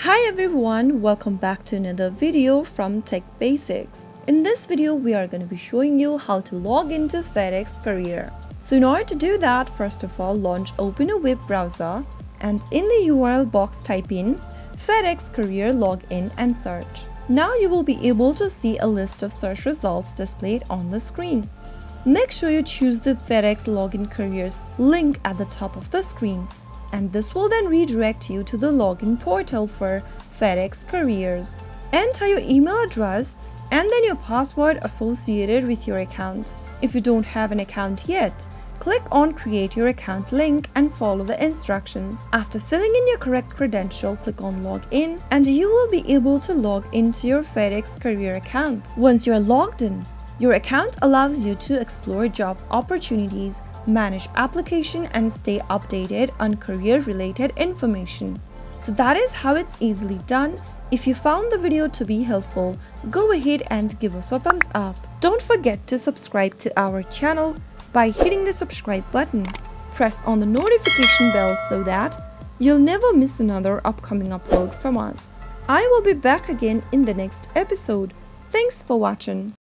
Hi everyone, welcome back to another video from Tech Basics. In this video, we are going to be showing you how to log into FedEx Career. So in order to do that, first of all, open a web browser and in the URL box type in FedEx Career Login and search. Now you will be able to see a list of search results displayed on the screen. Make sure you choose the FedEx Login Careers link at the top of the screen. And this will then redirect you to the login portal for FedEx Careers. Enter your email address and then your password associated with your account. If you don't have an account yet, click on Create Your Account link and follow the instructions. After filling in your correct credential, click on Log In and you will be able to log into your FedEx Career account. Once you are logged in, your account allows you to explore job opportunities, manage application and stay updated on career-related information. So that is how it's easily done. If you found the video to be helpful, go ahead and give us a thumbs up. Don't forget to subscribe to our channel by hitting the subscribe button. Press on the notification bell so that you'll never miss another upcoming upload from us. I will be back again in the next episode. Thanks for watching.